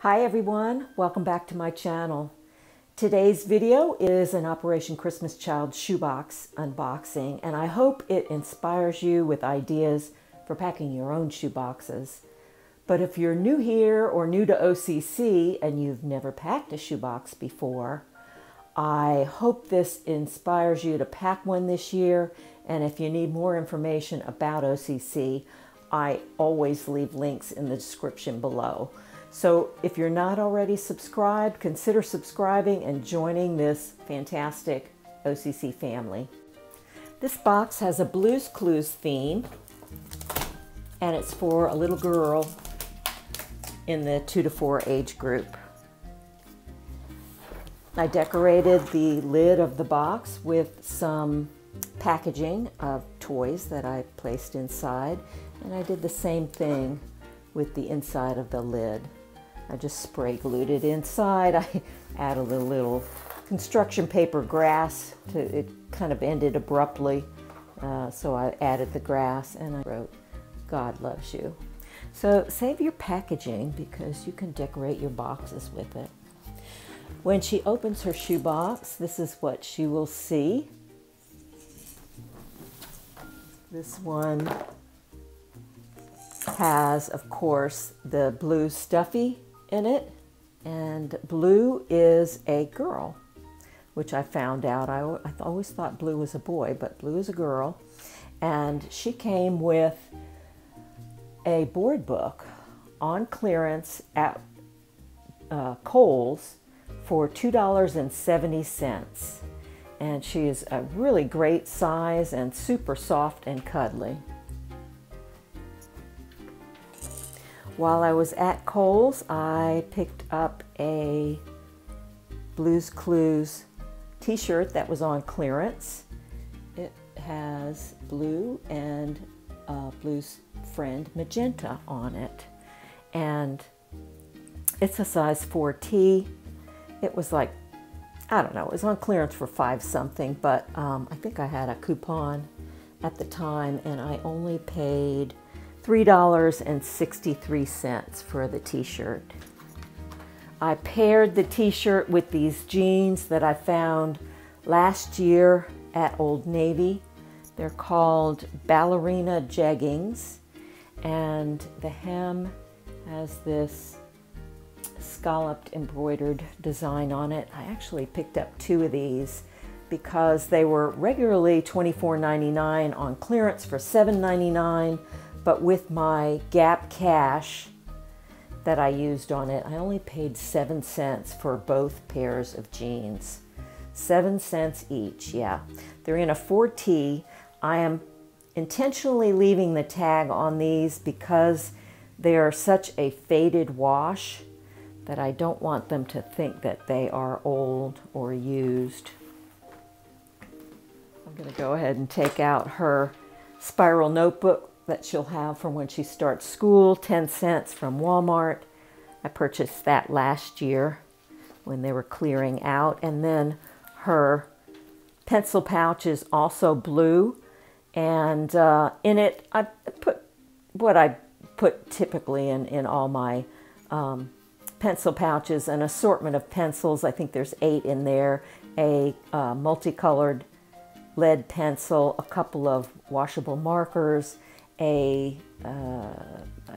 Hi everyone, welcome back to my channel. Today's video is an Operation Christmas Child shoebox unboxing, and I hope it inspires you with ideas for packing your own shoeboxes. But if you're new here or new to OCC and you've never packed a shoebox before, I hope this inspires you to pack one this year. And if you need more information about OCC, I always leave links in the description below. So if you're not already subscribed, consider subscribing and joining this fantastic OCC family. This box has a Blue's Clues theme, and it's for a little girl in the 2 to 4 age group. I decorated the lid of the box with some packaging of toys that I placed inside, and I did the same thing with the inside of the lid. I just spray glued it inside. I added a little construction paper grass to it. Kind of ended abruptly, so I added the grass and I wrote, "God loves you." So save your packaging because you can decorate your boxes with it. When she opens her shoebox, this is what she will see. This one has, of course, the blue stuffy in it, and blue is a girl, which I found out. I always thought blue was a boy, but blue is a girl, and she came with a board book on clearance at Kohl's for $2.70, and she is a really great size and super soft and cuddly. While I was at Kohl's, I picked up a Blue's Clues t-shirt that was on clearance. It has blue and Blue's friend Magenta on it. And it's a size 4T. It was like, I don't know, it was on clearance for 5 something, but I think I had a coupon at the time and I only paid $3.63 for the t-shirt. I paired the t-shirt with these jeans that I found last year at Old Navy. They're called Ballerina Jeggings, and the hem has this scalloped embroidered design on it. I actually picked up 2 of these because they were regularly $24.99 on clearance for $7.99. But with my Gap Cash that I used on it, I only paid 7 cents for both pairs of jeans. 7 cents each, yeah. They're in a 4T. I am intentionally leaving the tag on these because they are such a faded wash that I don't want them to think that they are old or used. I'm gonna go ahead and take out her spiral notebook that she'll have from when she starts school, 10 cents from Walmart. I purchased that last year when they were clearing out. And then her pencil pouch is also blue. And in it, I put what I put typically in all my pencil pouches, an assortment of pencils. I think there's 8 in there, a multicolored lead pencil, a couple of washable markers, a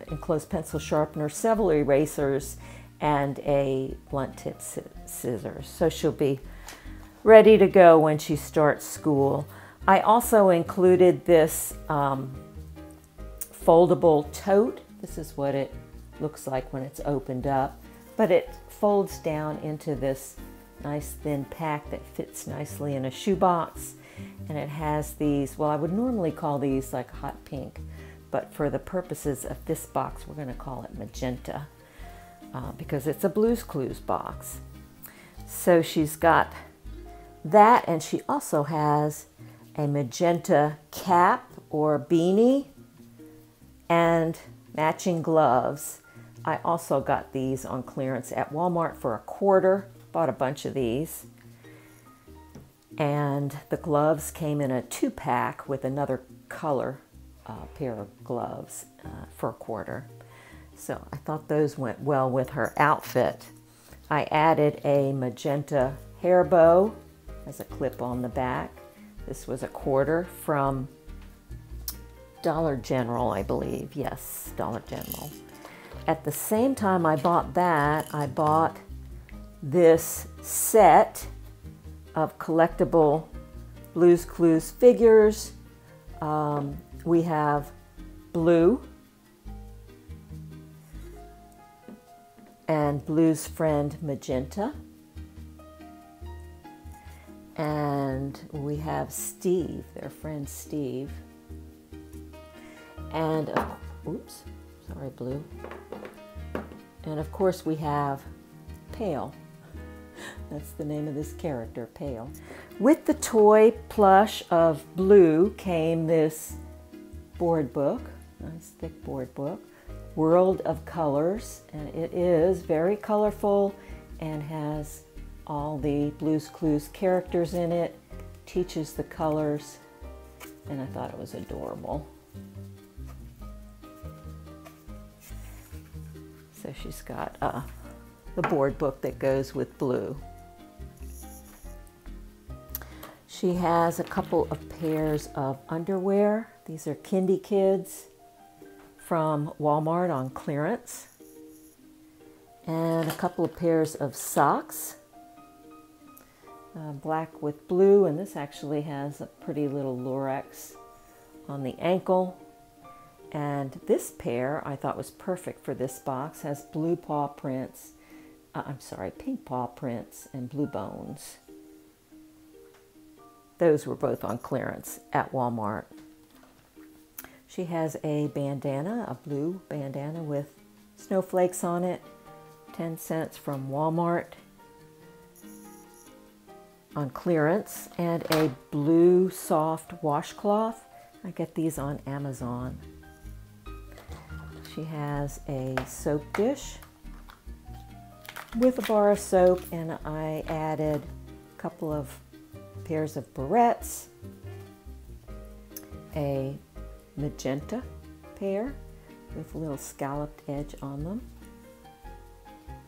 enclosed pencil sharpener, several erasers, and a blunt tip scissors. So she'll be ready to go when she starts school. I also included this foldable tote. This is what it looks like when it's opened up, but it folds down into this nice thin pack that fits nicely in a shoebox. And it has these, well, I would normally call these like hot pink, but for the purposes of this box, we're going to call it magenta because it's a Blue's Clues box. So she's got that, and she also has a magenta cap or beanie and matching gloves. I also got these on clearance at Walmart for $1. Bought a bunch of these. And the gloves came in a 2-pack with another color pair of gloves for $1. So I thought those went well with her outfit. I added a magenta hair bow as a clip on the back. This was $1 from Dollar General, I believe. Yes, Dollar General. At the same time I bought that, I bought this set of collectible Blue's Clues figures. We have Blue and Blue's friend Magenta, and we have Steve, their friend Steve, and oops, sorry Blue, and of course we have Pail. That's the name of this character, Pail. With the toy plush of Blue came this board book, nice thick board book, World of Colors, and it is very colorful and has all the Blue's Clues characters in it, teaches the colors, and I thought it was adorable. So she's got the board book that goes with Blue. She has a couple of pairs of underwear. These are Kindy Kids from Walmart on clearance. And a couple of pairs of socks, black with blue, and this actually has a pretty little Lorax on the ankle. And this pair I thought was perfect for this box, has blue paw prints, pink paw prints and blue bones. Those were both on clearance at Walmart. She has a bandana, a blue bandana with snowflakes on it, 10 cents from Walmart on clearance, and a blue soft washcloth. I get these on Amazon. She has a soap dish with a bar of soap, and I added a couple of pairs of barrettes, a magenta pair with a little scalloped edge on them,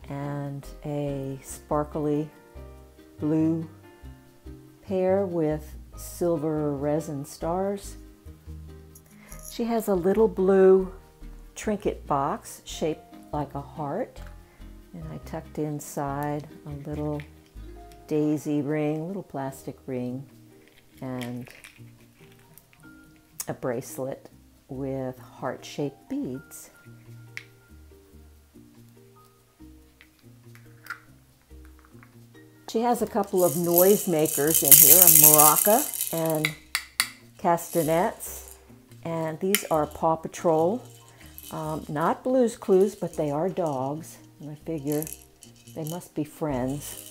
and a sparkly blue pair with silver resin stars. She has a little blue trinket box shaped like a heart, and I tucked inside a little Daisy ring, little plastic ring, and a bracelet with heart-shaped beads. She has a couple of noisemakers in here, a maraca and castanets, and these are Paw Patrol. Not Blue's Clues, but they are dogs, and I figure they must be friends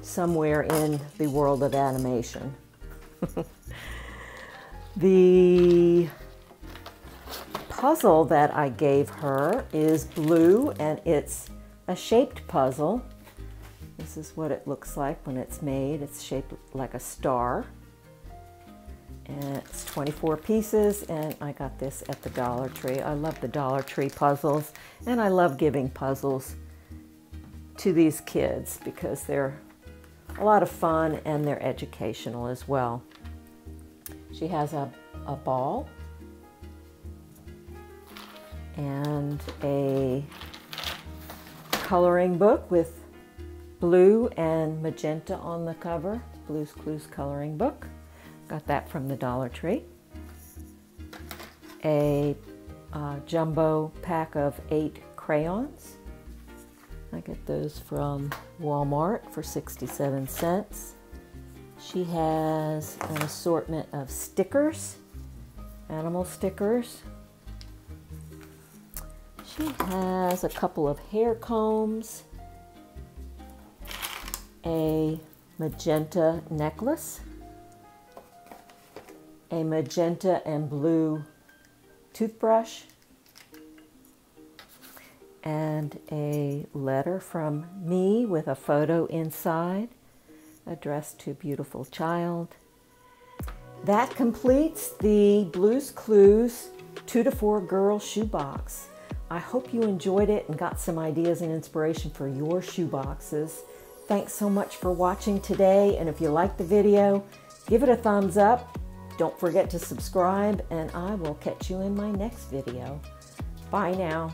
somewhere in the world of animation. The puzzle that I gave her is blue, and it's a shaped puzzle. This is what it looks like when it's made. It's shaped like a star, and it's 24 pieces, and I got this at the Dollar Tree. I love the Dollar Tree puzzles, and I love giving puzzles to these kids because they're a lot of fun and they're educational as well. She has a ball and a coloring book with blue and magenta on the cover, Blue's Clues coloring book. Got that from the Dollar Tree. A jumbo pack of 8 crayons. I get those from Walmart for 67 cents. She has an assortment of stickers, animal stickers. She has a couple of hair combs, a magenta necklace, a magenta and blue toothbrush, and a letter from me with a photo inside, addressed to beautiful child. That completes the Blue's Clues 2 to 4 girl shoebox. I hope you enjoyed it and got some ideas and inspiration for your shoe boxes. Thanks so much for watching today, and if you liked the video, give it a thumbs up. Don't forget to subscribe, and I will catch you in my next video. Bye now.